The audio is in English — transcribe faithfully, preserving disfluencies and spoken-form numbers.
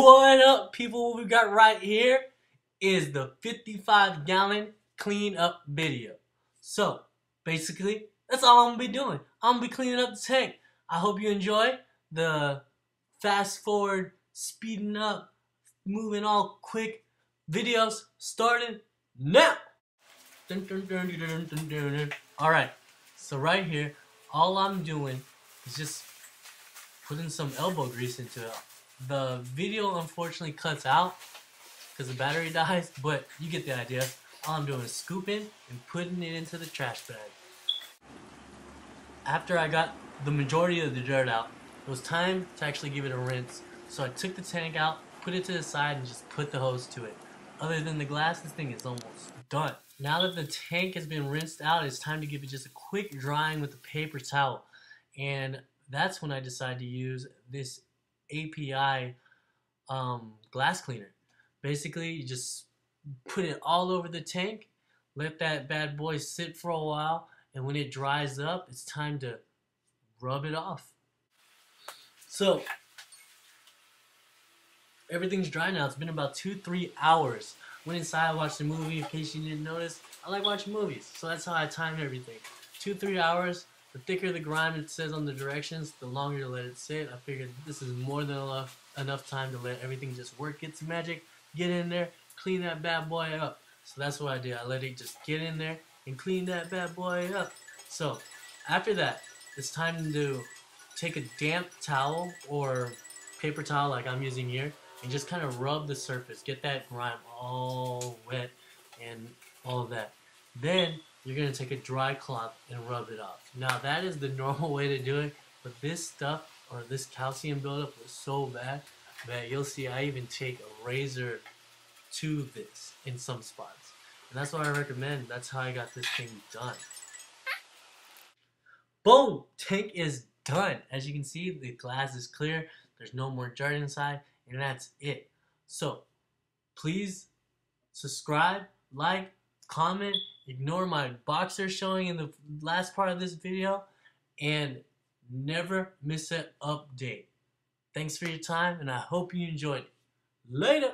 What up, people? What we got right here is the fifty-five gallon clean up video. So basically, that's all I'm gonna be doing. I'm gonna be cleaning up the tank. I hope you enjoy the fast forward, speeding up, moving all quick videos starting now. Dun, dun, dun, dun, dun, dun, dun, dun. All right, so right here, all I'm doing is just putting some elbow grease into it. The video unfortunately cuts out because the battery dies, but you get the idea. All I'm doing is scooping and putting it into the trash bag. After I got the majority of the dirt out, it was time to actually give it a rinse. So I took the tank out, put it to the side, and just put the hose to it. Other than the glass, this thing is almost done. Now that the tank has been rinsed out, it's time to give it just a quick drying with a paper towel. And that's when I decided to use this A P I um, glass cleaner. Basically, you just put it all over the tank, let that bad boy sit for a while, and when it dries up, it's time to rub it off. So everything's dry now. It's been about two, three hours. Went inside, watched a movie. In case you didn't notice, I like watching movies, so that's how I time everything. Two, three hours. The thicker the grime it says on the directions, the longer you let it sit. I figured this is more than enough, enough time to let everything just work its magic. Get in there, clean that bad boy up. So that's what I did. I let it just get in there and clean that bad boy up. So after that, it's time to take a damp towel or paper towel like I'm using here and just kind of rub the surface. Get that grime all wet and all of that. Then you're going to take a dry cloth and rub it off. Now that is the normal way to do it, but this stuff or this calcium buildup was so bad that you'll see I even take a razor to this in some spots. And that's what I recommend. That's how I got this thing done. Boom! Tank is done. As you can see, the glass is clear. There's no more dirt inside, and that's it. So please subscribe, like, comment, ignore my boxer showing in the last part of this video, and never miss an update. Thanks for your time, and I hope you enjoyed it. Later!